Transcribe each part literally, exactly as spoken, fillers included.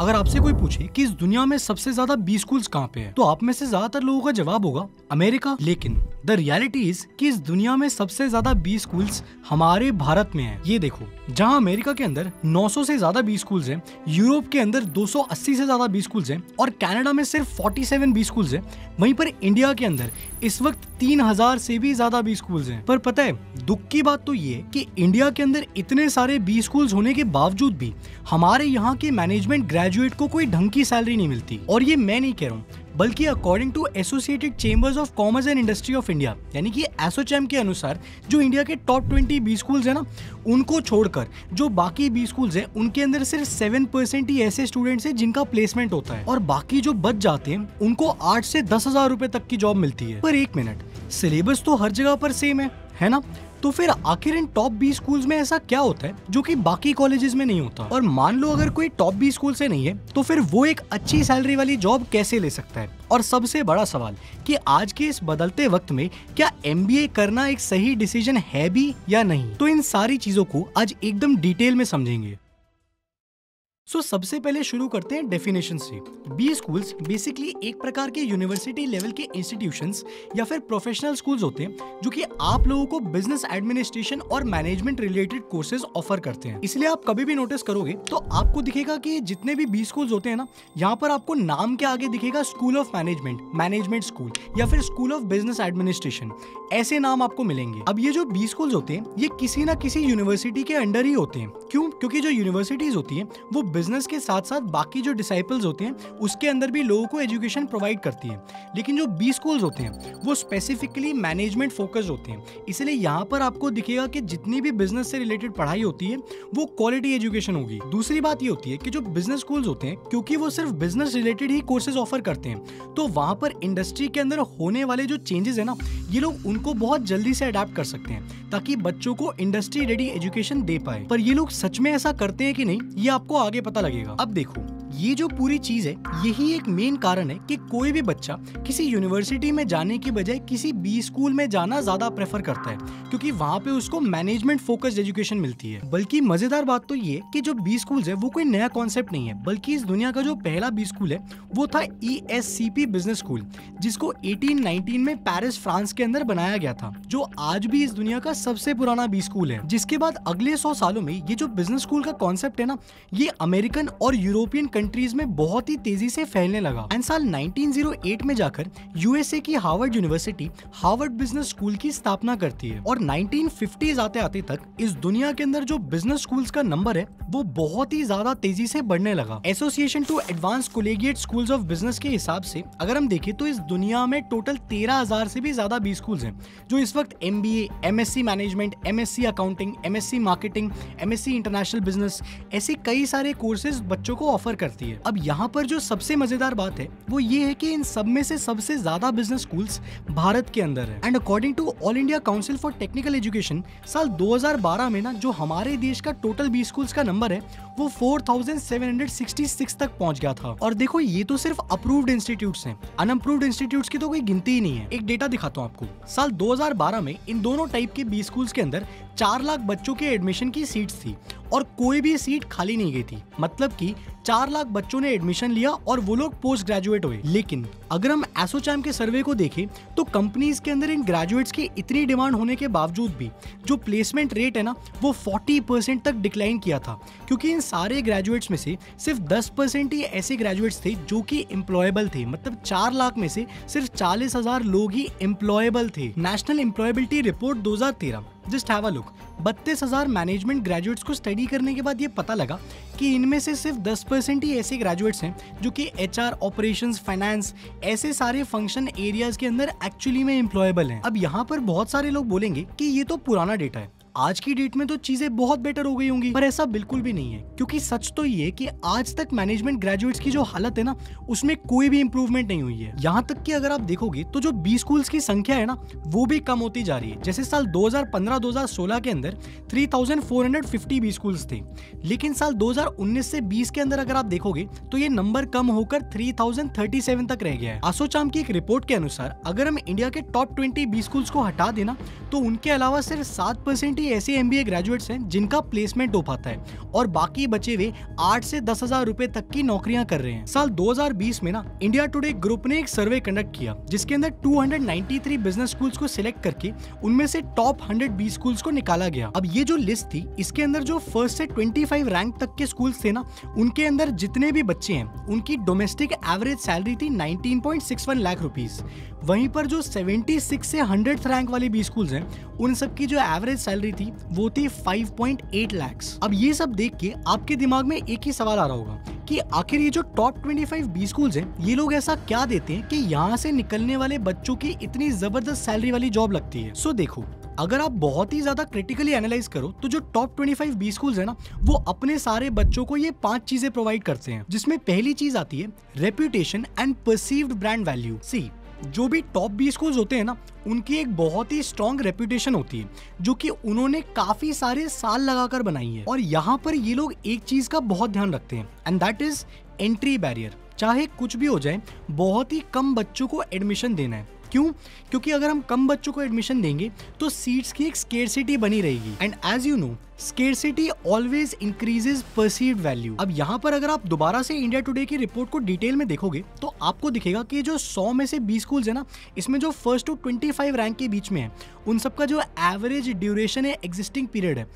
अगर आपसे कोई पूछे कि इस दुनिया में सबसे ज्यादा बी स्कूल्स कहाँ पे हैं, तो आप में से ज्यादातर लोगों का जवाब होगा अमेरिका। लेकिन द रियलिटी इज कि इस दुनिया में सबसे ज्यादा बी स्कूल्स हमारे भारत में हैं। ये देखो, जहाँ अमेरिका के अंदर नौ सौ से ज्यादा बी स्कूल्स हैं, यूरोप के अंदर दो सौ अस्सी से ज्यादा बी स्कूल्स हैं और कनाडा में सिर्फ सैंतालीस बी स्कूल्स हैं। वहीं पर इंडिया के अंदर इस वक्त तीन हज़ार से भी ज्यादा बी स्कूल्स हैं। पर पता है, दुख की बात तो ये कि इंडिया के अंदर इतने सारे बी स्कूल्स होने के बावजूद भी हमारे यहाँ के मैनेजमेंट ग्रेजुएट को कोई ढंग की सैलरी नहीं मिलती। और ये मैं नहीं कह रहा हूँ, बल्कि according to associated chambers of commerce and industry of India यानी कि एसोचैम के अनुसार जो इंडिया के टॉप बीस बी स्कूल्स हैं ना, उनको छोड़कर जो बाकी बी स्कूल्स हैं उनके अंदर सिर्फ सात परसेंट ही ऐसे स्टूडेंट्स हैं जिनका प्लेसमेंट होता है और बाकी जो बच जाते हैं उनको आठ से दस हजार रुपए तक की जॉब मिलती है। पर एक मिनट, सिलेबस तो हर जगह पर सेम है, है ना? तो फिर आखिर इन टॉप बीस स्कूल्स में ऐसा क्या होता है जो कि बाकी कॉलेजेस में नहीं होता? और मान लो अगर कोई टॉप बीस स्कूल से नहीं है तो फिर वो एक अच्छी सैलरी वाली जॉब कैसे ले सकता है? और सबसे बड़ा सवाल कि आज के इस बदलते वक्त में क्या एमबीए करना एक सही डिसीजन है भी या नहीं? तो इन सारी चीजों को आज एकदम डिटेल में समझेंगे। सो so, सबसे पहले शुरू करते हैं डेफिनेशन से। बी स्कूल्स बेसिकली एक प्रकार के यूनिवर्सिटी लेवल के इंस्टीट्यूशंस या फिर प्रोफेशनल स्कूल्स होते हैं जो कि आप लोगों को बिजनेस एडमिनिस्ट्रेशन और मैनेजमेंट रिलेटेड कोर्सेज ऑफर करते हैं। इसलिए आप कभी भी नोटिस करोगे तो आपको दिखेगा कि जितने भी बी स्कूल्स होते हैं ना, यहाँ पर आपको नाम के आगे दिखेगा school of management, management school या फिर स्कूल ऑफ बिजनेस एडमिनिस्ट्रेशन, ऐसे नाम आपको मिलेंगे। अब ये जो बी स्कूल्स होते हैं ये किसी ना किसी यूनिवर्सिटी के अंडर ही होते हैं। क्यों? क्योंकि जो यूनिवर्सिटीज होती है वो बिजनेस के साथ साथ बाकी जो डिसाइपल्स होते हैं उसके अंदर भी लोगों को एजुकेशन प्रोवाइड करती है। लेकिन जो बी स्कूल्स होते हैं वो स्पेसिफिकली मैनेजमेंट फोकस्ड होते हैं। इसलिए यहाँ पर आपको दिखेगा कि जितनी भी बिजनेस से रिलेटेड पढ़ाई होती है वो क्वालिटी एजुकेशन होगी। दूसरी बात ये होती है कि जो बिजनेस स्कूल्स होते हैं क्योंकि वो सिर्फ बिजनेस रिलेटेड ही कोर्सेज ऑफर करते हैं, तो वहाँ पर इंडस्ट्री के अंदर होने वाले जो चेंजेस है ना, ये लोग उनको बहुत जल्दी से अडेप्ट कर सकते हैं ताकि बच्चों को इंडस्ट्री रेडी एजुकेशन दे पाए। पर ये लोग सच में ऐसा करते हैं कि नहीं, ये आपको आगे पता लगेगा। अब देखो, ये जो पूरी चीज है यही एक मेन कारण है कि कोई भी बच्चा किसी यूनिवर्सिटी में जाने की बजाय किसी बी स्कूल में जाना ज्यादा प्रेफर करता है, क्योंकि वहाँ पे उसको मैनेजमेंट फोकस्ड एजुकेशन मिलती है। बल्कि मजेदार बात तो ये कि जो बी स्कूल्स है वो कोई नया कॉन्सेप्ट नहीं है, बल्कि इस दुनिया का जो पहला बी स्कूल है वो था E S C P business school, जिसको अठारह सौ उन्नीस में पेरिस फ्रांस के अंदर बनाया गया था, जो आज भी इस दुनिया का सबसे पुराना बी स्कूल है। जिसके बाद अगले सौ सालों में ये जो बिजनेस स्कूल का कॉन्सेप्ट है ना, ये अमेरिकन और यूरोपियन कंट्रीज में बहुत ही तेजी से फैलने लगा। एंड साल उन्नीस सौ आठ में जाकर यूएसए की Harvard university Harvard business school की स्थापना करती है और नाइनटीन फिफ्टीज़ आते आते तक इस दुनिया के अंदर जो बिजनेस स्कूल्स का नंबर है वो बहुत ही ज्यादा तेजी से बढ़ने लगा। Association to advance collegiate schools of business के हिसाब से अगर हम देखें तो इस दुनिया में टोटल तेरह हजार से भी ज्यादा बी स्कूल्स हैं, जो इस वक्त M B A, M S C management, M S C accounting, M S C marketing, M S C international business, ऐसे कई सारे कोर्सेज बच्चों को ऑफर करते हैं। अब यहाँ पर जो सबसे मजेदार बात है वो ये है कि इन सब में से सबसे ज्यादा बिजनेस स्कूल्स भारत के अंदर है। And according to all India council for technical education साल दो हज़ार बारह में ना, जो हमारे देश का टोटल बी स्कूल्स का नंबर है वो four thousand seven hundred sixty six तक पहुंच गया था। और देखो, ये तो सिर्फ अप्रूव्ड इंस्टीट्यूट्स हैं, अनअप्रूव्ड इंस्टीट्यूट्स की तो कोई गिनती ही नहीं है। एक डेटा दिखाता हूँ आपको, साल दो हज़ार बारह में इन दोनों टाइप के बी स्कूल्स के अंदर चार लाख बच्चों के एडमिशन की सीट्स थी और कोई भी सीट खाली नहीं गई थी। मतलब कि चार लाख बच्चों ने एडमिशन लिया और वो लोग पोस्ट ग्रेजुएट हुए। लेकिन अगर हम एसोचैम के सर्वे को देखें तो कंपनीज के अंदर इन ग्रेजुएट्स की इतनी डिमांड होने के बावजूद भी जो प्लेसमेंट रेट है ना, वो चालीस परसेंट तक डिक्लाइन किया था, क्योंकि इन सारे ग्रेजुएट्स में से सिर्फ दस परसेंट ही ऐसे ग्रेजुएट्स थे जो कि एम्प्लॉयबल थे। मतलब चार लाख में से सिर्फ चालीस हजार लोग ही एम्प्लॉयबल थे। नेशनल एम्प्लॉयबिलिटी रिपोर्ट दो हज़ार तेरह, जस्ट हैव अ लुक, बत्तीस हजार मैनेजमेंट ग्रेजुएट्स को स्टडी करने के बाद ये पता लगा कि इनमें से सिर्फ दस परसेंट ही ऐसे ग्रेजुएट्स हैं जो कि एचआर, ऑपरेशंस, फाइनेंस, ऐसे सारे फंक्शन एरियाज के अंदर एक्चुअली में एम्प्लॉयबल हैं। अब यहाँ पर बहुत सारे लोग बोलेंगे कि ये तो पुराना डेटा है, आज की डेट में तो चीजें बहुत बेटर हो गई होंगी, पर ऐसा बिल्कुल भी नहीं है, क्योंकि सच तो ये है कि आज तक मैनेजमेंट ग्रेजुएट्स की जो हालत है ना, उसमें कोई भी इम्प्रूवमेंट नहीं हुई है। यहाँ तक कि अगर आप देखोगे तो जो बी स्कूल्स की संख्या है ना, वो भी कम होती जा रही है। जैसे साल दो हज़ार पंद्रह दो हज़ार सोलह के अंदर three thousand four hundred fifty B schools थे, लेकिन साल दो हज़ार उन्नीस से बीस के अंदर अगर आप देखोगे तो ये नंबर कम होकर थ्री थाउजेंड थर्टी सेवन तक रह गया है। एसोचैम की एक रिपोर्ट के अनुसार अगर हम इंडिया के टॉप बीस बी स्कूल्स को हटा देना तो उनके अलावा सिर्फ सात परसेंट ही ऐसे एमबीए ग्रेजुएट्स हैं जिनका प्लेसमेंट हो पाता है और बाकी बचे हुए आठ से दस हजार रुपए तक की नौकरियां कर रहे हैं। साल दो हजार बीस में ना इंडिया टुडे ग्रुप ने एक सर्वे कंडक्ट किया जिसके अंदर दो सौ तिरानवे बिजनेस स्कूल्स को सिलेक्ट करके उनमें से टॉप एक सौ बीस स्कूल्स को निकाला गया। अब ये जो लिस्ट थी इसके अंदर जो फर्स्ट से पच्चीस रैंक तक के स्कूल्स थे ना, उनके अंदर जितने भी बच्चे हैं उनकी डोमेस्टिक एवरेज सैलरी थी उन्नीस पॉइंट इकसठ लाख रुपीस। वहीं पर जो छिहत्तर से सौ रैंक वाले भी स्कूल्स हैं उन सब की जो एवरेज सैलरी थी वो थी पाँच पॉइंट आठ लाख। अब ये सब देख के आपके दिमाग में एक ही सवाल आ रहा होगा कि आखिर ये जो टॉप पच्चीस बी स्कूल्स हैं ये लोग ऐसा क्या देते हैं कि यहाँ से निकलने वाले बच्चों की इतनी जबरदस्त सैलरी वाली जॉब लगती है। सो देखो, अगर आप बहुत ही ज्यादा क्रिटिकली एनालाइज करो तो जो टॉप पच्चीस बी स्कूल्स है ना वो अपने सारे बच्चों को ये पांच चीजें प्रोवाइड करते हैं, जिसमें पहली चीज आती है reputation and perceived brand value. सी, जो भी टॉप बी स्कूल्स होते हैं ना उनकी एक बहुत ही स्ट्रॉन्ग रेप्यूटेशन होती है जो कि उन्होंने काफी सारे साल लगाकर बनाई है और यहाँ पर ये लोग एक चीज का बहुत ध्यान रखते हैं and that is entry barrier. चाहे कुछ भी हो जाए बहुत ही कम बच्चों को एडमिशन देना है। क्यों? क्योंकि अगर हम कम बच्चों को एडमिशन देंगे तो सीट्स की एक स्केर्सिटी बनी रहेगी and as you know scarcity always increases perceived value. अब यहाँ पर अगर आप दोबारा से इंडिया टुडे की रिपोर्ट को डिटेल में देखोगे तो आपको दिखेगा कि जो सौ में से बीस स्कूल्स है ना इसमें जो फर्स्ट टू पच्चीस रैंक के बीच में है उन सबका जो एवरेज ड्यूरेशन है एग्जिस्टिंग पीरियड है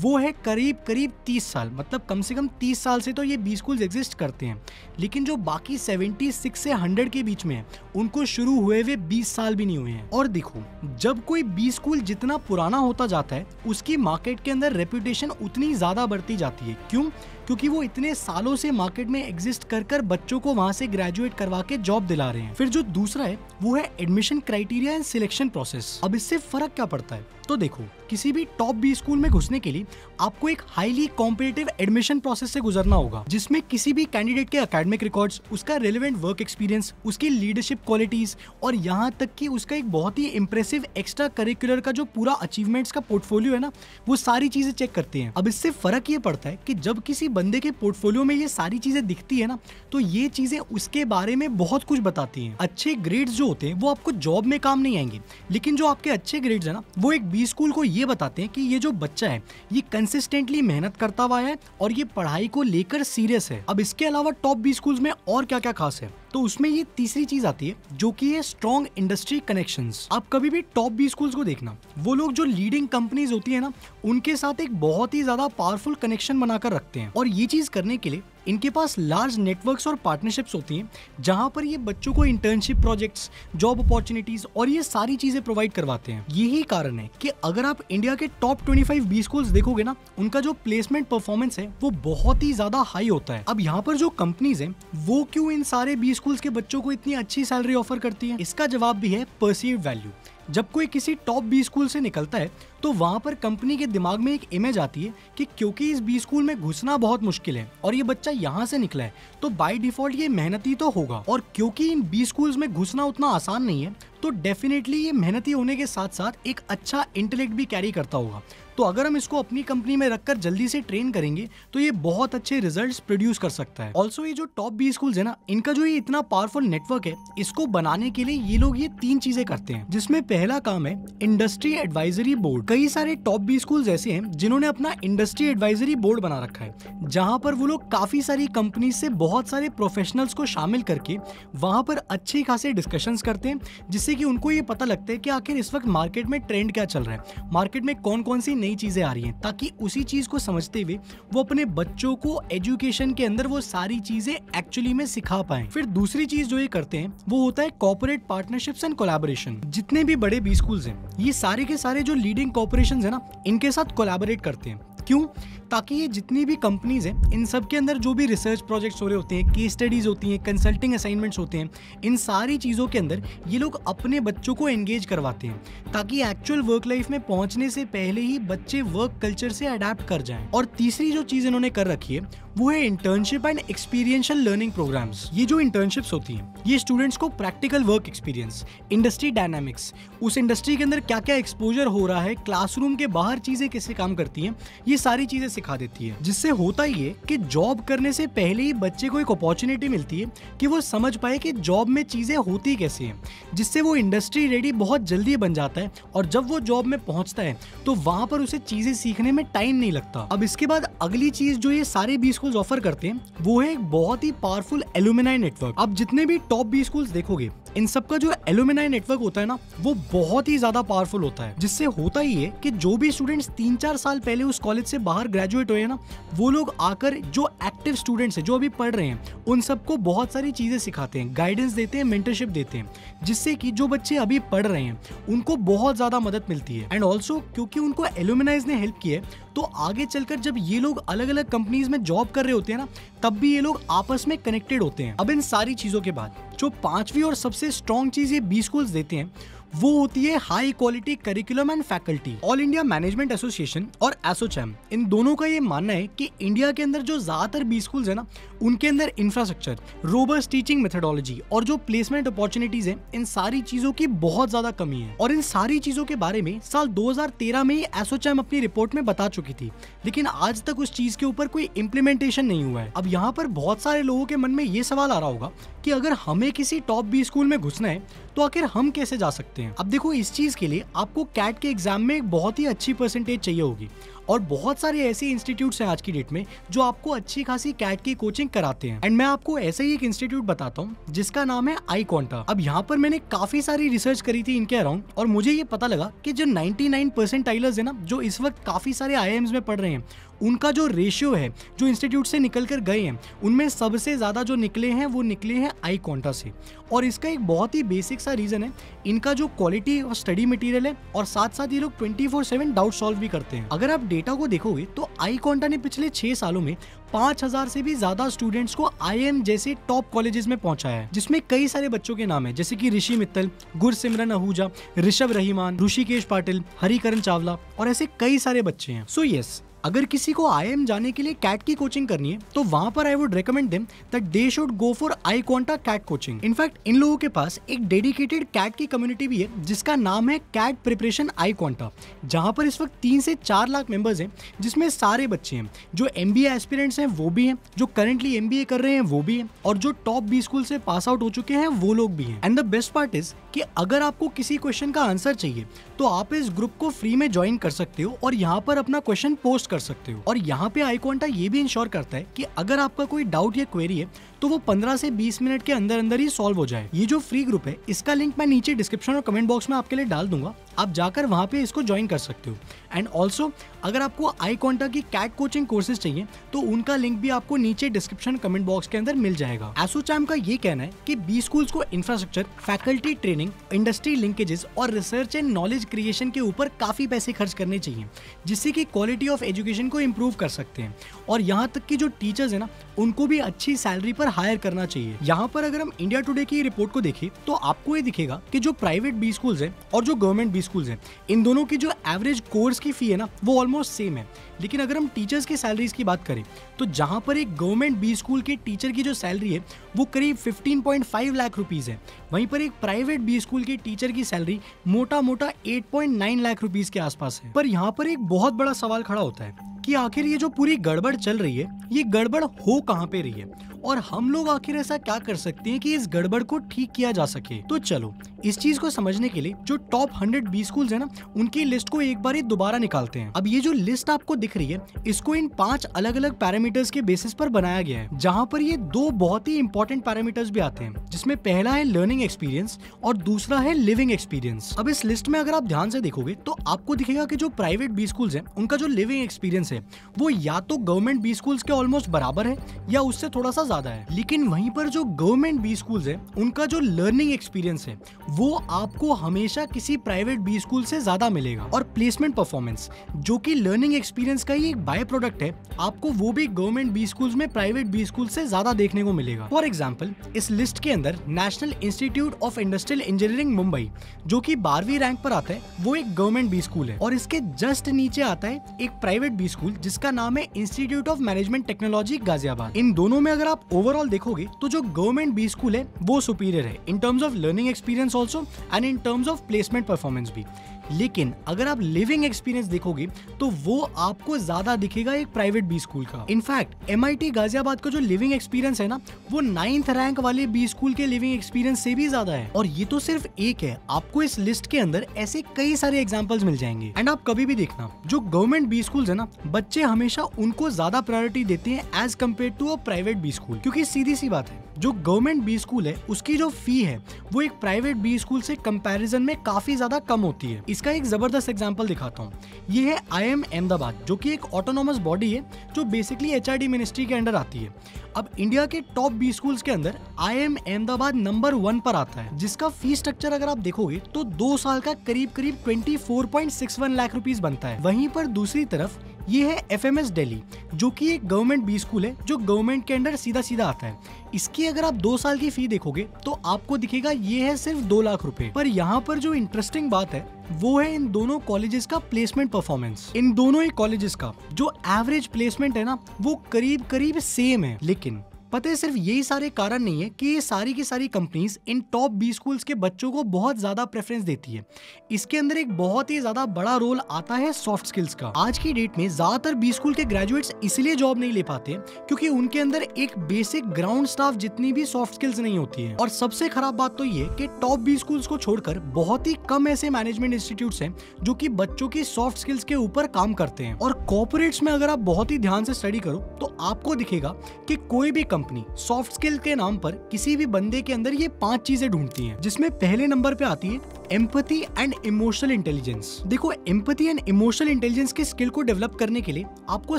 वो है करीब करीब तीस साल। मतलब कम से कम तीस साल से तो ये बीस स्कूल्स एग्जिस्ट करते हैं, लेकिन जो बाकी सेवेंटी सिक्स से हंड्रेड के बीच में है उनको शुरू हुए हुए बीस साल भी नहीं हुए हैं। और देखो, जब कोई बीस स्कूल जितना पुराना होता जाता है उसकी मार्केट के अंदर रेप्यूटेशन उतनी ज्यादा बढ़ती जाती है। क्यों? क्योंकि वो इतने सालों से मार्केट में एग्जिस्ट कर कर बच्चों को वहां से ग्रेजुएट करवा के जॉब दिला रहे हैं। फिर जो दूसरा है वो है admission criteria and selection process. अब इससे फर्क क्या पड़ता है? तो देखो, किसी भी टॉप बी स्कूल में घुसने के लिए आपको एक हाईली कॉम्पिटिटिव एडमिशन प्रोसेस से गुजरना होगा जिसमें किसी भी कैंडिडेट के अकेडमिक रिकॉर्ड्स, उसका रिलेवेंट वर्क एक्सपीरियंस, उसकी लीडरशिप क्वालिटीज और यहाँ तक कि उसका एक बहुत ही इम्प्रेसिव एक्स्ट्रा करिकुलर का जो पूरा अचीवमेंट्स का पोर्टफोलियो है ना वो सारी चीजें चेक करते हैं। अब इससे फर्क ये पड़ता है कि जब किसी बंदे के पोर्टफोलियो में ये सारी चीजें दिखती है ना तो ये चीजें उसके बारे में बहुत कुछ बताती हैं। अच्छे ग्रेड्स जो होते हैं वो आपको जॉब में काम नहीं आएंगे, लेकिन जो आपके अच्छे ग्रेड्स है ना वो एक बी स्कूल को ये बताते हैं कि ये जो बच्चा है ये कंसिस्टेंटली मेहनत करता हुआ है और ये पढ़ाई को लेकर सीरियस है। अब इसके अलावा टॉप बी स्कूल्स में और क्या क्या खास है तो उसमें ये तीसरी चीज आती है जो कि है स्ट्रॉन्ग इंडस्ट्री कनेक्शंस। आप कभी भी टॉप बी स्कूल्स को देखना, वो लोग जो लीडिंग कंपनीज होती है ना उनके साथ एक बहुत ही ज्यादा पावरफुल कनेक्शन बनाकर रखते हैं और ये चीज करने के लिए इनके पास लार्ज नेटवर्क्स और पार्टनरशिप्स होती हैं जहां पर ये बच्चों को इंटर्नशिप प्रोजेक्ट्स, जॉब अपॉर्चुनिटीज और ये सारी चीजें प्रोवाइड करवाते हैं। यही कारण है कि अगर आप इंडिया के टॉप पच्चीस बी स्कूल्स देखोगे ना उनका जो प्लेसमेंट परफॉर्मेंस है वो बहुत ही ज्यादा हाई होता है। अब यहाँ पर जो कंपनीज है वो क्यों इन सारे बी स्कूल्स के बच्चों को इतनी अच्छी सैलरी ऑफर करती है? इसका जवाब भी है परसीव्ड वैल्यू। जब कोई किसी टॉप बी स्कूल से निकलता है तो वहाँ पर कंपनी के दिमाग में एक इमेज आती है कि क्योंकि इस बी स्कूल में घुसना बहुत मुश्किल है और ये बच्चा यहाँ से निकला है तो बाय डिफॉल्ट ये मेहनती तो होगा और क्योंकि इन बी स्कूल्स में घुसना उतना आसान नहीं है तो डेफिनेटली ये मेहनती होने के साथ साथ एक अच्छा इंटेलेक्ट भी कैरी करता होगा। तो अगर हम इसको अपनी कंपनी में रखकर जल्दी से ट्रेन करेंगे तो ये बहुत अच्छे रिजल्ट्स प्रोड्यूस कर सकता है। ऑल्सो ये जो टॉप बी स्कूल्स है ना इनका जो ये इतना पावरफुल नेटवर्क है इसको बनाने के लिए ये लोग ये तीन चीजें करते हैं, जिसमें पहला काम है इंडस्ट्री एडवाइजरी बोर्ड। कई सारे टॉप बी स्कूल्स ऐसे हैं जिन्होंने अपना इंडस्ट्री एडवाइजरी बोर्ड बना रखा है जहां पर वो लोग काफी सारी कंपनी से बहुत सारे प्रोफेशनल्स को शामिल करके वहां पर अच्छे खासे डिस्कशंस करते हैं जिससे कि उनको ये पता लगता है कि आखिर इस वक्त मार्केट में ट्रेंड क्या चल रहा है, मार्केट में कौन कौन सी नई चीजें आ रही हैं, ताकि उसी चीज को समझते हुए वो अपने बच्चों को एजुकेशन के अंदर वो सारी चीजें एक्चुअली में सिखा पाए। फिर दूसरी चीज जो ये करते हैं वो होता है कॉर्पोरेट पार्टनरशिप्स एंड कोलैबोरेशन। जितने भी बड़े बी स्कूल्स हैं ये सारे के सारे जो लीडिंग कॉर्पोरेशंस है ना इनके साथ कोलैबोरेट करते हैं। क्यों? ताकि ये जितनी भी कंपनीज हैं इन सब के अंदर जो भी रिसर्च प्रोजेक्ट्स हो रहे होते हैं, केस स्टडीज होती हैं, कंसल्टिंग असाइनमेंट्स होते हैं, इन सारी चीज़ों के अंदर ये लोग अपने बच्चों को एंगेज करवाते हैं ताकि एक्चुअल वर्क लाइफ में पहुंचने से पहले ही बच्चे वर्क कल्चर से अडेप्ट कर जाएं। और तीसरी जो चीज़ इन्होंने कर रखी है वो है internship and experiential learning programmes. ये जो इंटर्नशिप्स होती हैं ये स्टूडेंट्स को practical work experience, industry dynamics, उस इंडस्ट्री के अंदर क्या क्या एक्सपोजर हो रहा है, क्लासरूम के बाहर चीज़ें कैसे काम करती हैं, ये सारी चीजें सिखा देती है, जिससे होता ये कि जॉब करने से पहले ही बच्चे को एक अपॉर्चुनिटी मिलती है कि वो समझ पाए कि जॉब में चीजें होती कैसे हैं, जिससे वो इंडस्ट्री रेडी बहुत जल्दी बन जाता है और जब वो जॉब में पहुंचता है तो वहां पर उसे चीजें सीखने में टाइम नहीं लगता। अब इसके बाद अगली चीज जो ये सारे बी स्कूल्स ऑफर करते हैं वो है एक बहुत ही पावरफुल एलुमनाई नेटवर्क। अब जितने भी टॉप बी स्कूल्स देखोगे इन सबका जो एलुमनाई नेटवर्क होता है ना वो बहुत ही ज्यादा पावरफुल होता है, जिससे होता ही है कि जो भी स्टूडेंट्स तीन चार साल पहले उस कॉलेज से बाहर ग्रेजुएट हुए हैं ना वो लोग आकर जो एक्टिव स्टूडेंट्स हैं जो अभी पढ़ रहे हैं उन सबको बहुत सारी चीजें सिखाते हैं, गाइडेंस देते हैं, मेंटरशिप देते हैं, जिससे कि जो बच्चे अभी पढ़ रहे हैं उनको बहुत ज्यादा मदद मिलती है। एंड ऑल्सो क्योंकि उनको एलुमनाइज ने हेल्प की है तो आगे चलकर जब ये लोग अलग अलग कंपनीज में जॉब कर रहे होते हैं ना तब भी ये लोग आपस में कनेक्टेड होते हैं। अब इन सारी चीजों के बाद जो पांचवी और सबसे स्ट्रॉन्ग चीज ये बी स्कूल्स देते हैं वो होती है high quality curriculum and faculty. All India management association और एसोचैम इन दोनों का ये मानना है कि इंडिया के अंदर जो ज्यादातर बी स्कूल्स है ना उनके अंदर इंफ्रास्ट्रक्चर, रोबस्ट टीचिंग मेथडोलॉजी और जो प्लेसमेंट अपॉर्चुनिटीज है इन सारी चीजों की बहुत ज्यादा कमी है। और इन सारी चीजों के बारे में साल दो हज़ार तेरह में ही एसोचैम अपनी रिपोर्ट में बता चुकी थी, लेकिन आज तक उस चीज के ऊपर कोई इम्प्लीमेंटेशन नहीं हुआ है। अब यहाँ पर बहुत सारे लोगों के मन में ये सवाल आ रहा होगा कि अगर हमें किसी टॉप बी स्कूल में घुसना है तो आखिर हम कैसे जा सकते हैं। अब देखो इस चीज के लिए आपको कैट के एग्जाम में एक बहुत ही अच्छी परसेंटेज चाहिए होगी और बहुत सारे ऐसे इंस्टीट्यूट्स हैं आज की डेट में जो आपको अच्छी खासी कैट की कोचिंग कराते हैं। एंड मैं आपको ऐसा ही एक इंस्टीट्यूट बताता हूँ जिसका नाम है iQuanta। अब यहाँ पर मैंने काफी सारी रिसर्च करी थी इनके अराउंड और मुझे ये पता लगा कि जो निन्यानवे परसेंटाइलर्स है ना जो इस वक्त काफी सारे आईआईएम्स में पढ़ रहे हैं उनका जो रेशियो है जो इंस्टीट्यूट से निकल कर गए हैं उनमें सबसे ज्यादा जो निकले हैं वो निकले हैं iQuanta से। और इसका एक बहुत ही बेसिक सा रीजन है इनका जो क्वालिटी और स्टडी मटेरियल है और साथ साथ ये लोग twenty four seven doubt solve भी करते हैं। अगर आप डेटा को देखोगे तो iQuanta ने पिछले छह सालों में पाँच हज़ार से भी ज्यादा स्टूडेंट्स को आईएम जैसे टॉप कॉलेजेस में पहुंचाया है, जिसमें कई सारे बच्चों के नाम है जैसे कि ऋषि मित्तल, गुरसिमरन आहूजा, ऋषभ रहीमान, ऋषिकेश पाटिल, हरिकरण चावला और ऐसे कई सारे बच्चे हैं। सो यस अगर किसी को आईएम जाने के लिए कैट की कोचिंग करनी है तो वहाँ पर I would recommend them that they should go for iQuanta CAT coaching. In fact इन लोगों के पास एक डेडिकेटेड कैट की कम्युनिटी भी है जिसका नाम है कैट प्रिपरेशन iQuanta, जहाँ पर इस वक्त तीन से चार लाख मेंबर्स हैं जिसमें सारे बच्चे हैं जो एमबीए एस्पिरेंट्स हैं वो भी हैं, जो करंटली एमबीए कर रहे हैं वो भी हैं और जो टॉप बी स्कूल से पास आउट हो चुके हैं वो लोग भी हैं। And the best part is कि अगर आपको किसी क्वेश्चन का आंसर चाहिए तो आप इस ग्रुप को फ्री में ज्वाइन कर सकते हो और यहाँ पर अपना क्वेश्चन पोस्ट कर सकते हो। और यहाँ पे iQuanta ये भी इंश्योर करता है कि अगर आपका कोई डाउट या क्वेरी है तो वो पंद्रह से बीस मिनट के अंदर अंदर ही सॉल्व हो जाए। ये जो फ्री ग्रुप है इसका लिंक मैं नीचे डिस्क्रिप्शन और कमेंट बॉक्स में आपके लिए डाल दूंगा, आप जाकर वहाँ पे इसको ज्वाइन कर सकते हो। एंड ऑल्सो अगर आपको iQuanta की कैट कोचिंग कोर्सेज चाहिए तो उनका लिंक भी आपको नीचे डिस्क्रिप्शन कमेंट बॉक्स के अंदर मिल जाएगा। एसोचैम का ये कहना है कि बी स्कूल्स को infrastructure, faculty training, industry linkages और रिसर्च एंड नॉलेज क्रिएशन के ऊपर काफी पैसे खर्च करने चाहिए जिससे कि क्वालिटी ऑफ एजुकेशन को इम्प्रूव कर सकते हैं। और यहाँ तक कि जो टीचर्स है ना उनको भी अच्छी सैलरी पर हायर करना चाहिए। यहाँ पर अगर हम इंडिया टुडे की रिपोर्ट को देखें तो आपको ये दिखेगा कि जो प्राइवेट बी स्कूल्स हैं और जो गवर्नमेंट बी स्कूल्स हैं इन दोनों की जो एवरेज कोर्स की फी है ना वो ऑलमोस्ट सेम है। लेकिन अगर हम टीचर्स की सैलरीज की बात करें तो जहाँ पर एक गवर्नमेंट बी स्कूल के टीचर की जो सैलरी है वो करीब पंद्रह पॉइंट पाँच लाख रुपीस है, वहीं पर एक प्राइवेट बी स्कूल के टीचर की सैलरी मोटा मोटा आठ पॉइंट नौ लाख रुपीस के आसपास है। पर यहाँ पर एक बहुत बड़ा सवाल खड़ा होता है कि आखिर ये जो पूरी गड़बड़ चल रही है ये गड़बड़ हो कहाँ पे रही है और हम लोग आखिर ऐसा क्या कर सकते हैं कि इस गड़बड़ को ठीक किया जा सके। तो चलो इस चीज को समझने के लिए जो टॉप हंड्रेड बी स्कूल्स है ना उनकी लिस्ट को एक बार ही दोबारा निकालते हैं। अब ये जो लिस्ट आपको दिख रही है इसको इन पांच अलग अलग पैरामीटर्स के बेसिस पर बनाया गया है, जहाँ पर ये दो बहुत ही इंपॉर्टेंट पैरामीटर्स भी आते हैं जिसमें पहला है लर्निंग एक्सपीरियंस और दूसरा है लिविंग एक्सपीरियंस। अब इस लिस्ट में अगर आप ध्यान से देखोगे तो आपको दिखेगा कि जो प्राइवेट बी स्कूल्स हैं उनका जो लिविंग एक्सपीरियंस है वो या तो गवर्नमेंट बी स्कूल्स के ऑलमोस्ट बराबर है या उससे थोड़ा सा ज्यादा है। लेकिन वहीं पर जो गवर्नमेंट बी स्कूल्स है उनका जो लर्निंग एक्सपीरियंस है वो आपको हमेशा किसी प्राइवेट बी स्कूल से ज्यादा मिलेगा। और प्लेसमेंट परफॉर्मेंस जो कि लर्निंग एक्सपीरियंस का ही एक बाय प्रोडक्ट है आपको वो भी गवर्नमेंट बी स्कूल्स में प्राइवेट बी स्कूल से ज्यादा देखने को मिलेगा। फॉर एग्जाम्पल इस लिस्ट के अंदर national institute of industrial engineering Mumbai जो की बारहवीं रैंक पर आता है वो एक गवर्नमेंट बी स्कूल है और इसके जस्ट नीचे आता है एक प्राइवेट बी स्कूल जिसका नाम है institute of management technology Ghaziabad. इन दोनों में अगर आप ओवरऑल देखोगे तो जो गवर्नमेंट बी स्कूल है वो सुपीरियर है in terms of learning experience also and in terms of placement performance भी। लेकिन अगर आप लिविंग एक्सपीरियंस देखोगे तो वो आपको ज्यादा दिखेगा एक प्राइवेट बी स्कूल का। इनफैक्ट एमआईटी गाजियाबाद का जो लिविंग एक्सपीरियंस है ना, वो नाइन्थ रैंक वाले बी स्कूल के लिविंग एक्सपीरियंस से भी ज्यादा है। और ये तो सिर्फ एक है, आपको इस लिस्ट के अंदर ऐसे कई सारे एग्जाम्पल्स मिल जाएंगे। एंड आप कभी भी देखना, जो गवर्नमेंट बी स्कूल है ना, बच्चे हमेशा उनको ज्यादा प्रायोरिटी देते हैं as compare to a private B school, क्योंकि सीधी सी बात है, जो गवर्नमेंट बी स्कूल है उसकी जो फी है वो एक प्राइवेट बी स्कूल से कंपैरिजन में काफी ज्यादा कम होती है। इसका एक जबरदस्त एग्जांपल दिखाता हूँ। ये है आईआईएम अहमदाबाद, जो कि एक ऑटोनॉमस बॉडी है जो बेसिकली एचआरडी मिनिस्ट्री के अंडर आती है। अब इंडिया के टॉप बी स्कूल्स के अंदर आईआईएम अहमदाबाद नंबर वन पर आता है, जिसका फी स्ट्रक्चर अगर आप देखोगे तो दो साल का करीब करीब चौबीस पॉइंट इकसठ लाख रुपीस बनता है। वहीं पर दूसरी तरफ ये है एफएमएस दिल्ली, जो कि एक गवर्नमेंट बी स्कूल है जो गवर्नमेंट के अंडर सीधा सीधा आता है। इसकी अगर आप दो साल की फी देखोगे तो आपको दिखेगा ये है सिर्फ दो लाख रुपए। पर यहाँ पर जो इंटरेस्टिंग बात है वो है इन दोनों कॉलेजेस का प्लेसमेंट परफॉर्मेंस। इन दोनों ही कॉलेजेस का जो एवरेज प्लेसमेंट है ना, वो करीब करीब सेम है। लेकिन पता है, सिर्फ यही सारे कारण नहीं है कि ये सारी की सारी कंपनीज इन टॉप बी स्कूल्स के बच्चों को बहुत ज्यादा प्रेफरेंस देती है। इसके अंदर एक बहुत ही ज्यादा बड़ा रोल आता है सॉफ्ट स्किल्स का। आज की डेट में ज्यादातर बी स्कूल के ग्रेजुएट्स इसलिए जॉब नहीं ले पाते क्योंकि उनके अंदर एक बेसिक ग्राउंड स्टाफ जितनी भी सॉफ्ट स्किल्स नहीं होती है। और सबसे खराब बात तो ये कि टॉप बी स्कूल्स को छोड़कर बहुत ही कम ऐसे मैनेजमेंट इंस्टीट्यूट्स हैं जो कि बच्चों की सॉफ्ट स्किल्स के ऊपर काम करते हैं। और कॉर्पोरेट्स में अगर आप बहुत ही ध्यान से स्टडी करो तो आपको दिखेगा कि कोई भी कंपनी सॉफ्ट स्किल के नाम पर किसी भी बंदे के अंदर ये पांच चीजें ढूंढती हैं, जिसमें पहले नंबर पे आती है एम्पैथी एंड इमोशनल इंटेलिजेंस। देखो, एम्पैथी एंड इमोशनल इंटेलिजेंस की स्किल को डेवलप करने के लिए आपको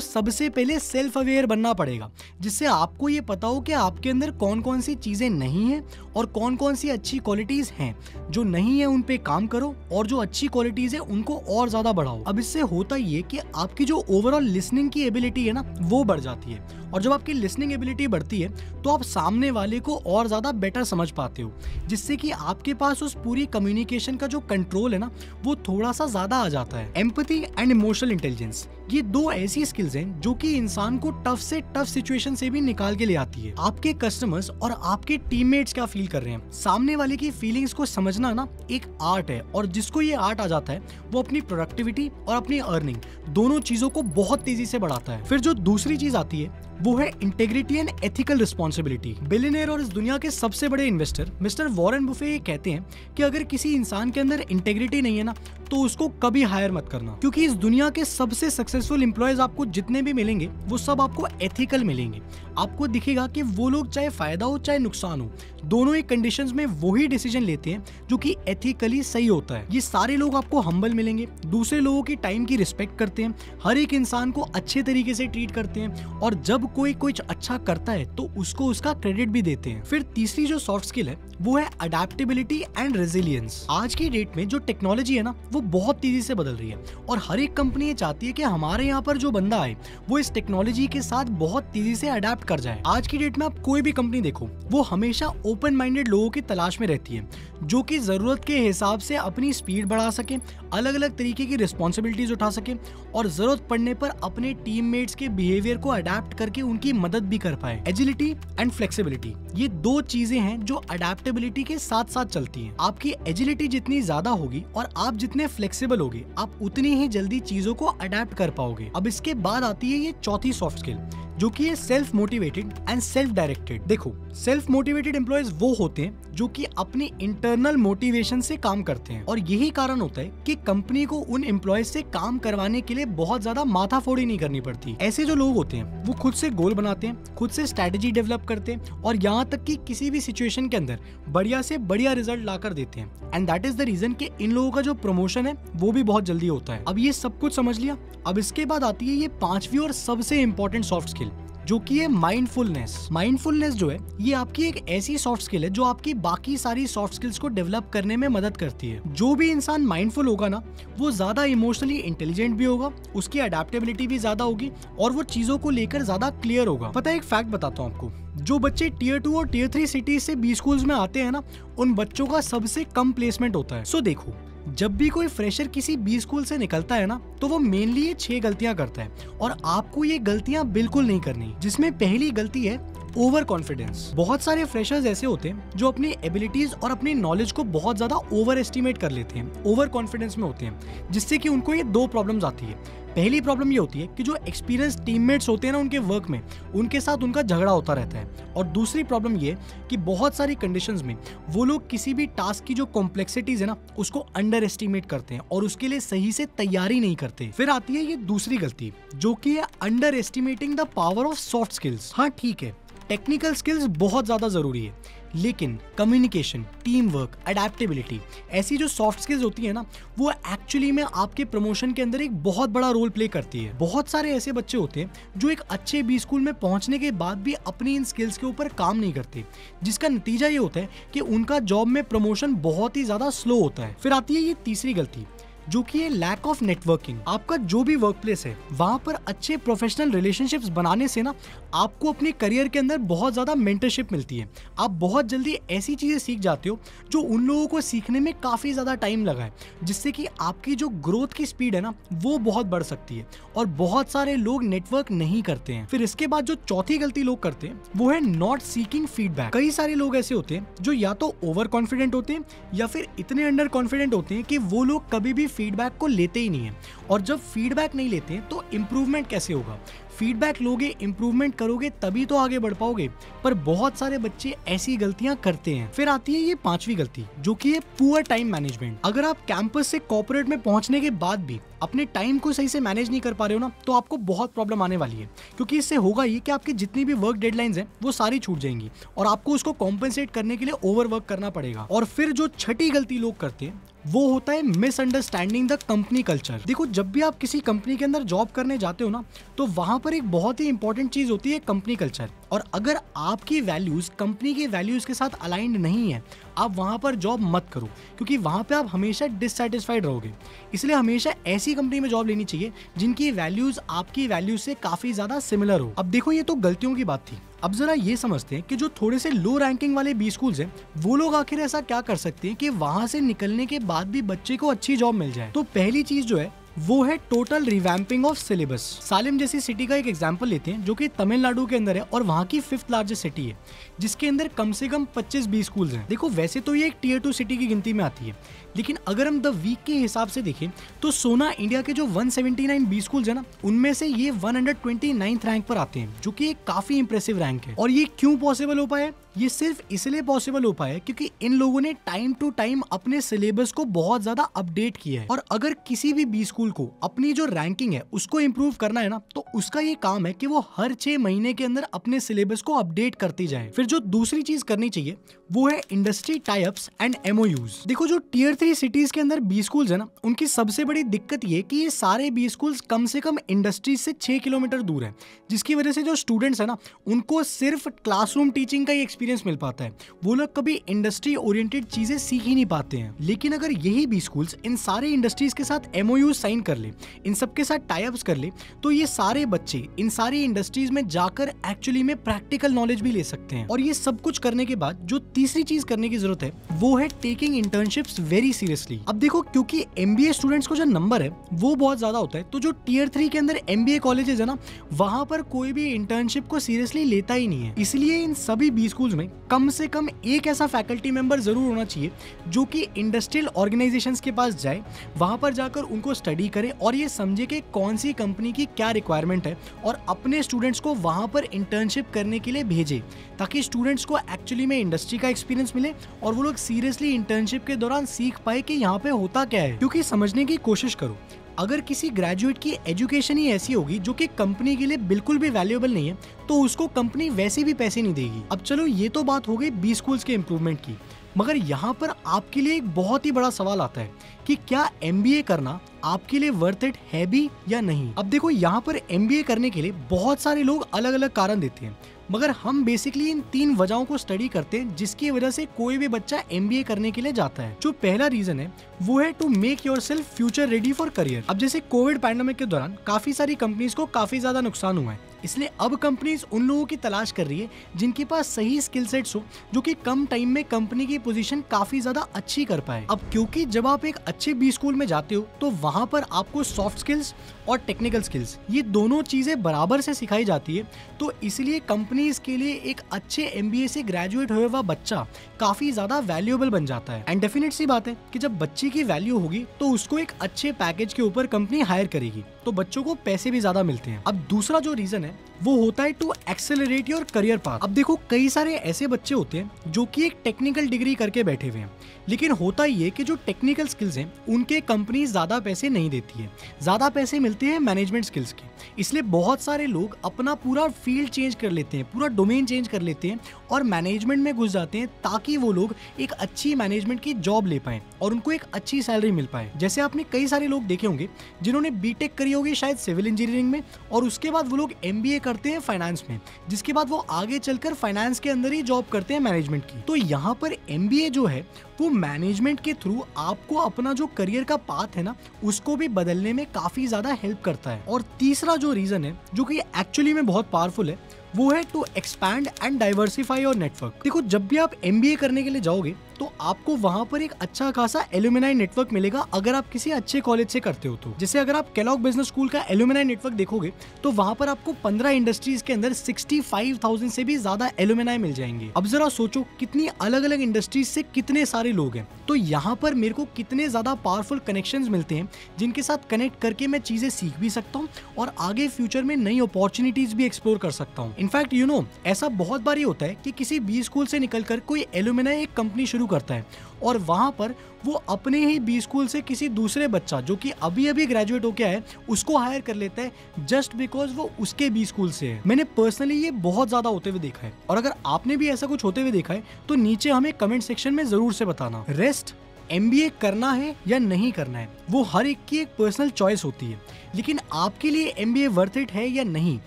सबसे पहले सेल्फ अवेयर बनना पड़ेगा, जिससे आपको ये पता हो कि आपके अंदर कौन कौन सी चीजें नहीं है और कौन कौन सी अच्छी क्वालिटीज हैं। जो नहीं है उन पे काम करो और जो अच्छी क्वालिटीज है उनको और ज्यादा बढ़ाओ। अब इससे होता ये कि आपकी जो ओवरऑल लिसनिंग की एबिलिटी है ना, वो बढ़ जाती है। और जब आपकी लिसनिंग एबिलिटी बढ़ती है तो आप सामने वाले को और ज्यादा बेटर समझ पाते हो, जिससे कि आपके पास उस पूरी कम्युनिकेशन का जो कंट्रोल है ना, वो थोड़ा सा ज्यादा आ जाता है। एम्पैथी एंड इमोशनल इंटेलिजेंस, ये दो ऐसी स्किल्स हैं जो कि इंसान को टफ से टफ सिचुएशन से भी निकाल के ले आती है। आपके कस्टमर्स और आपके टीममेट्स क्या फील कर रहे हैं, सामने वाले की फीलिंग्स को समझना ना एक आर्ट है। और जिसको ये आर्ट आ जाता है वो अपनी प्रोडक्टिविटी और अपनी अर्निंग दोनों चीजों को बहुत तेजी से बढ़ाता है। फिर जो दूसरी चीज आती है वो है integrity and ethical responsibility. Billionaire और इस दुनिया के सबसे बड़े इन्वेस्टर मिस्टर वॉरेन बफेट ये कहते हैं कि अगर किसी इंसान के अंदर इंटेग्रिटी नहीं है ना, तो उसको कभी हायर मत करना, क्योंकि इस दुनिया के सबसे सक्सेसफुल एम्प्लॉयज आपको जितने भी मिलेंगे वो सब आपको एथिकल मिलेंगे। आपको दिखेगा कि वो लोग चाहे फायदा हो चाहे नुकसान हो, दोनों ही कंडीशंस में वही डिसीजन लेते हैं जो कि एथिकली सही होता है। ये सारे लोग आपको हम्बल मिलेंगे, दूसरे लोगों की टाइम की रिस्पेक्ट करते हैं, हर एक इंसान को अच्छे तरीके से ट्रीट करते हैं, और जब कोई कुछ अच्छा करता है तो उसको उसका क्रेडिट भी देते हैं। फिर तीसरी जो सॉफ्ट स्किल है वो है अडेप्टेबिलिटी एंड रेजिलियंस। आज की डेट में जो टेक्नोलॉजी है ना, वो बहुत तेजी से बदल रही है और हर एक कंपनी ये चाहती है कि हमारे यहाँ पर जो बंदा आए वो इस टेक्नोलॉजी के साथ बहुत तेजी से अडेप्ट कर जाए। आज की डेट में आप कोई भी कंपनी देखो, वो हमेशा ओपन माइंडेड लोगों की तलाश में रहती है जो कि जरूरत के हिसाब से अपनी स्पीड बढ़ा सके, अलग अलग तरीके की रिस्पॉन्सिबिलिटीज उठा सके, और जरूरत पड़ने पर अपने टीममेट्स के बिहेवियर को अडेप्ट करके उनकी मदद भी कर पाए। एजिलिटी एंड फ्लेक्सिबिलिटी, ये दो चीजें हैं जो अडेप्टेबिलिटी के साथ साथ चलती हैं। आपकी एजिलिटी जितनी ज्यादा होगी और आप जितने फ्लेक्सिबल होगे, आप उतनी ही जल्दी चीजों को अडेप्ट कर पाओगे। अब इसके बाद आती है ये चौथी सॉफ्ट स्किल, जो कि है self motivated and self directed. देखो, सेल्फ मोटिवेटेड एम्प्लॉयज वो होते हैं जो कि अपनी इंटरनल मोटिवेशन से काम करते हैं, और यही कारण होता है कि कंपनी को उन एम्प्लॉयज से काम करवाने के लिए बहुत ज्यादा माथाफोड़ी नहीं करनी पड़ती। ऐसे जो लोग होते हैं वो खुद से गोल बनाते हैं, खुद से स्ट्रेटेजी डेवलप करते हैं, और यहाँ तक कि किसी भी सिचुएशन के अंदर बढ़िया से बढ़िया रिजल्ट ला कर देते हैं। And that is the reason कि इन लोगों का जो प्रमोशन है वो भी बहुत जल्दी होता है। अब ये सब कुछ समझ लिया। अब इसके बाद आती है ये पांचवी और सबसे इम्पोर्टेंट सॉफ्ट स्किल, जो कि है माइंडफुलनेस। माइंडफुलनेस जो है ये आपकी एक ऐसी सॉफ्ट स्किल है जो आपकी बाकी सारी सॉफ्ट स्किल्स को डेवलप करने में मदद करती है। जो भी इंसान माइंडफुल होगा ना, वो ज्यादा इमोशनली इंटेलिजेंट भी होगा, उसकी अडेप्टेबिलिटी भी ज्यादा होगी, और वो चीजों को लेकर ज्यादा क्लियर होगा। पता है, एक फैक्ट बताता हूँ आपको, जो बच्चे टीयर टू और टीयर थ्री सिटीज से बी स्कूल्स में आते हैं ना, उन बच्चों का सबसे कम प्लेसमेंट होता है। सो देखो, जब भी कोई फ्रेशर किसी बी स्कूल से निकलता है ना, तो वो मेनली ये छह गलतियां करता है, और आपको ये गलतियां बिल्कुल नहीं करनी। जिसमें पहली गलती है ओवर कॉन्फिडेंस। बहुत सारे फ्रेशर्स ऐसे होते हैं जो अपनी एबिलिटीज और अपने नॉलेज को बहुत ज्यादा ओवर एस्टिमेट कर लेते हैं, ओवर कॉन्फिडेंस में होते हैं, जिससे कि उनको ये दो प्रॉब्लम्स आती है। पहली प्रॉब्लम ये होती है कि जो एक्सपीरियंस टीममेट्स होते हैं ना उनके वर्क में, उनके साथ उनका झगड़ा होता रहता है। और दूसरी प्रॉब्लम ये कि बहुत सारी कंडीशंस में वो लोग किसी भी टास्क की जो कॉम्प्लेक्सिटीज़ है ना उसको अंडर एस्टिमेट करते हैं और उसके लिए सही से तैयारी नहीं करते। फिर आती है ये दूसरी गलती जो कि है under estimating the power of soft skills. हाँ ठीक है, टेक्निकल स्किल्स बहुत ज़्यादा ज़रूरी है, लेकिन कम्युनिकेशन, टीम वर्क, अडेप्टेबिलिटी, ऐसी जो सॉफ्ट स्किल्स होती है ना वो एक्चुअली में आपके प्रमोशन के अंदर एक बहुत बड़ा रोल प्ले करती है। बहुत सारे ऐसे बच्चे होते हैं जो एक अच्छे बी स्कूल में पहुंचने के बाद भी अपनी इन स्किल्स के ऊपर काम नहीं करते, जिसका नतीजा ये होता है कि उनका जॉब में प्रमोशन बहुत ही ज़्यादा स्लो होता है। फिर आती है ये तीसरी गलती जो कि है लैक ऑफ नेटवर्किंग। आपका जो भी वर्क प्लेस है वहाँ पर अच्छे प्रोफेशनल रिलेशनशिप्स बनाने से ना आपको अपने करियर के अंदर बहुत ज़्यादा मेंटरशिप मिलती है। आप बहुत जल्दी ऐसी चीज़ें सीख जाते हो जो उन लोगों को सीखने में काफ़ी ज़्यादा टाइम लगा है, जिससे कि आपकी जो ग्रोथ की स्पीड है ना वो बहुत बढ़ सकती है और बहुत सारे लोग नेटवर्क नहीं करते हैं। फिर इसके बाद जो चौथी गलती लोग करते हैं वो है नॉट सीकिंग फीडबैक। कई सारे लोग ऐसे होते हैं जो या तो ओवर कॉन्फिडेंट होते हैं या फिर इतने अंडर कॉन्फिडेंट होते हैं कि वो लोग कभी भी फीडबैक को लेते ही नहीं है। और जब फीडबैक नहीं लेते हैं तो इम्प्रूवमेंट कैसे होगा? फीडबैक लोगे, इम्प्रूवमेंट करोगे, तभी तो आगे बढ़ पाओगे। पर बहुत सारे बच्चे ऐसी गलतियां करते हैं। फिर आती है ये पांचवी गलती जो कि है पुअर टाइम मैनेजमेंट। अगर आप कैंपस से कॉर्पोरेट में पहुंचने के बाद भी अपने टाइम को सही से मैनेज नहीं कर पा रहे हो ना तो आपको बहुत प्रॉब्लम आने वाली है, क्योंकि इससे होगा ये कि आपकी जितनी भी वर्क डेडलाइंस हैं वो सारी छूट जाएंगी और आपको उसको कॉम्पेंसेट करने के लिए ओवरवर्क करना पड़ेगा। और फिर जो छठी गलती लोग करते हैं वो होता है मिसअंडरस्टैंडिंग द कंपनी कल्चर। देखो, जब भी आप किसी कंपनी के अंदर जॉब करने जाते हो ना तो वहाँ पर एक बहुत ही इंपॉर्टेंट चीज़ होती है कंपनी कल्चर। और अगर आपकी वैल्यूज़ कंपनी के वैल्यूज़ के साथ अलाइंड नहीं है, आप वहाँ पर जॉब मत करो, क्योंकि वहाँ पे आप हमेशा डिससेटिस्फाइड रहोगे। इसलिए हमेशा ऐसी कंपनी में जॉब लेनी चाहिए जिनकी वैल्यूज़ आपकी वैल्यूज़ से काफ़ी ज़्यादा सिमिलर हो। अब देखो, ये तो गलतियों की बात थी। अब जरा ये समझते हैं कि जो थोड़े से लो रैंकिंग वाले बी स्कूल्स हैं वो लोग आखिर ऐसा क्या कर सकते हैं कि वहाँ से निकलने के बाद भी बच्चे को अच्छी जॉब मिल जाए। तो पहली चीज़ जो है वो है total revamping of syllabus. Salem जैसी सिटी का एक एग्जाम्पल लेते हैं जो कि तमिलनाडु के अंदर है और वहाँ की फिफ्थ लार्जेस्ट सिटी है, जिसके अंदर कम से कम पच्चीस बी स्कूल्स हैं। देखो, वैसे तो ये एक टीयर टू सिटी की गिनती में आती है, लेकिन अगर हम द वीक के हिसाब से देखें तो सोना इंडिया के जो एक सौ उन्यासी बी स्कूल्स हैं ना उनमें से ये एक सौ उनतीसवें रैंक पर आते हैं, जो कि एक काफ़ी इंप्रेसिव रैंक है। और ये क्यों पॉसिबल हो पाया? ये सिर्फ इसलिए पॉसिबल हो पाया क्योंकि इन लोगों ने टाइम टू टाइम अपने सिलेबस को बहुत ज़्यादा अपडेट किया है। और अगर किसी भी बी स्कूल को अपनी जो रैंकिंग है उसको इम्प्रूव करना है ना तो उसका ये काम है कि वो हर छः महीने के अंदर अपने सिलेबस को अपडेट करती जाए। फिर जो दूसरी चीज़ करनी चाहिए वो है इंडस्ट्री टाइप्स एंड एमओयूज। देखो, जो टीयर थ्री सिटीज के अंदर बी स्कूल्स है ना उनकी सबसे बड़ी दिक्कत ये कि ये सारे बी स्कूल्स कम से कम इंडस्ट्री से छः किलोमीटर दूर है, जिसकी वजह से जो स्टूडेंट्स है ना उनको सिर्फ क्लासरूम टीचिंग का ही एक्सपीरियंस मिल पाता है। वो लोग कभी इंडस्ट्री ओरिएंटेड चीजें सीख ही नहीं पाते हैं। लेकिन अगर यही बी स्कूल्स इन सारे इंडस्ट्रीज के साथ एमओयू साइन कर ले, इन सब के साथ टाई अप्स कर ले, तो ये सारे बच्चे इन सारी इंडस्ट्रीज में जाकर एक्चुअली में प्रैक्टिकल नॉलेज भी ले सकते हैं। और ये सब कुछ करने के बाद जो तीसरी चीज करने की जरूरत है वो है टेकिंग इंटर्नशिप्स वेरी सीरियसली। अब देखो, क्योंकि एमबीए स्टूडेंट्स को जो नंबर है वो बहुत ज्यादा होता है, तो जो टीयर थ्री के अंदर एमबीए कॉलेजेस है ना वहां पर कोई भी इंटर्नशिप को सीरियसली लेता ही नहीं है। इसलिए इन सभी बी स्कूल्स में कम से कम एक ऐसा फैकल्टी मेंबर जरूर होना चाहिए जो कि इंडस्ट्रियल ऑर्गेनाइजेशंस के पास जाए, वहां पर जाकर उनको स्टडी करे और ये समझे कि कौन सी कंपनी की क्या रिक्वायरमेंट है और अपने स्टूडेंट्स को वहां पर इंटर्नशिप करने के लिए भेजे, ताकि स्टूडेंट्स को एक्चुअली में इंडस्ट्री का एक्सपीरियंस मिले और वो लोग सीरियसली इंटर्नशिप के दौरान सीख पाए कि यहाँ पे होता क्या है। क्योंकि समझने की कोशिश करो, अगर किसी ग्रेजुएट की एजुकेशन ही ऐसी होगी जो कि कंपनी के लिए बिल्कुल भी वैल्यूएबल नहीं है तो उसको कंपनी वैसे भी पैसे नहीं देगी। अब चलो, ये तो बात हो गई बी स्कूल्स के इम्प्रूवमेंट की, मगर यहाँ पर आपके लिए एक बहुत ही बड़ा सवाल आता है कि क्या एमबीए करना आपके लिए वर्थ इट है भी या नहीं। अब देखो, यहाँ पर एमबीए करने के लिए बहुत सारे लोग अलग अलग कारण देते हैं, मगर हम बेसिकली इन तीन वजहों को स्टडी करते हैं जिसकी वजह से कोई भी बच्चा एमबीए करने के लिए जाता है। जो पहला रीजन है वो है to make yourself future ready for career. अब जैसे कोविड पैंडेमिक के दौरान काफी सारी कंपनीज को काफी ज्यादा नुकसान हुआ है, इसलिए अब कंपनीज उन लोगों की तलाश कर रही है जिनके पास सही स्किल सेट्स हो, जो कि कम टाइम में कंपनी की पोजीशन काफी ज्यादा अच्छी कर पाए। अब क्योंकि जब आप एक अच्छे बी स्कूल में जाते हो तो वहाँ पर आपको सॉफ्ट स्किल्स और टेक्निकल स्किल्स ये दोनों चीजें बराबर से सिखाई जाती है, तो इसलिए कंपनीज के लिए एक अच्छे एमबीए से ग्रेजुएट हुए हुआ बच्चा काफी ज्यादा वैल्यूएबल बन जाता है। एंड डेफिनेट सी बात है कि जब बच्चे की वैल्यू होगी तो उसको एक अच्छे पैकेज के ऊपर कंपनी हायर करेगी, तो बच्चों को पैसे भी ज्यादा मिलते हैं। अब दूसरा जो रीजन है वो होता है to accelerate your career path. अब देखो कई सारे ऐसे बच्चे होते हैं जो कि एक टेक्निकल डिग्री करके बैठे हुए हैं, लेकिन होता ये कि जो टेक्निकल स्किल्स हैं उनके कंपनी ज्यादा पैसे नहीं देती है, ज्यादा पैसे मिलते हैं मैनेजमेंट स्किल्स के। इसलिए बहुत सारे लोग अपना पूरा फील्ड चेंज कर लेते हैं, पूरा डोमेन चेंज कर लेते हैं और मैनेजमेंट में घुस जाते हैं, ताकि वो लोग एक अच्छी मैनेजमेंट की जॉब ले पाएं और उनको एक अच्छी सैलरी मिल पाए। जैसे आपने कई सारे लोग देखे होंगे जिन्होंने बीटेक करी होगी शायद सिविल इंजीनियरिंग में, और उसके बाद वो लोग एमबीए करते हैं फाइनेंस में, जिसके बाद वो आगे चलकर फाइनेंस के अंदर ही जॉब करते हैं मैनेजमेंट की। तो यहाँ पर एमबीए जो है वो मैनेजमेंट के थ्रू आपको अपना जो करियर का पाथ है ना उसको भी बदलने में काफी ज्यादा हेल्प करता है। और तीसरा जो रीजन है जो कि एक्चुअली में बहुत पावरफुल है वो है to expand and diversify your network. देखो जब भी आप एमबीए करने के लिए जाओगे तो आपको वहाँ पर एक अच्छा खासा एलुमिनाई नेटवर्क मिलेगा, अगर आप किसी अच्छे कॉलेज से करते हो तो। जैसे अगर आप केलॉग बिजनेस स्कूल का एलुमिनाई नेटवर्क देखोगे तो वहाँ पर आपको पंद्रह इंडस्ट्रीज के अंदर पैंसठ हज़ार से भी ज्यादा एलुमिनाई मिल जाएंगे। अब जरा सोचो कितनी अलग अलग इंडस्ट्रीज से कितने सारे लोग हैं, तो यहाँ पर मेरे को कितने ज्यादा पावरफुल कनेक्शंस मिलते हैं जिनके साथ कनेक्ट करके मैं चीजें सीख भी सकता हूँ और आगे फ्यूचर में नई अपॉर्चुनिटीज भी एक्सप्लोर कर सकता हूँ। इनफैक्ट यू नो ऐसा बहुत बार ही होता है कि किसी बी स्कूल से निकलकर कोई एलुमिनाई एक कंपनी शुरू करता है और वहाँ पर वो अपने ही बी स्कूल से किसी दूसरे बच्चा जो कि अभी अभी ग्रेजुएट होके आया है उसको हायर कर लेता है, जस्ट बिकॉज वो उसके बी स्कूल से है। मैंने पर्सनली ये बहुत ज़्यादा होते हुए देखा है, और अगर आपने भी ऐसा कुछ होते हुए देखा है तो नीचे हमें कमेंट सेक्शन में ज़रूर से बताना। रेस्ट एमबीए करना है या नहीं करना है वो हर एक की एक पर्सनल चॉइस होती है, लेकिन आपके लिए एमबीए वर्थ इट है या नहीं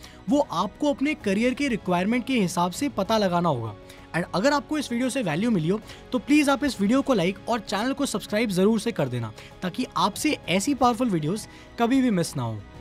वो आपको अपने करियर के रिक्वायरमेंट के हिसाब से पता लगाना होगा। एंड अगर आपको इस वीडियो से वैल्यू मिली हो तो प्लीज़ आप इस वीडियो को लाइक और चैनल को सब्सक्राइब ज़रूर से कर देना, ताकि आपसे ऐसी पावरफुल वीडियोस कभी भी मिस ना हो।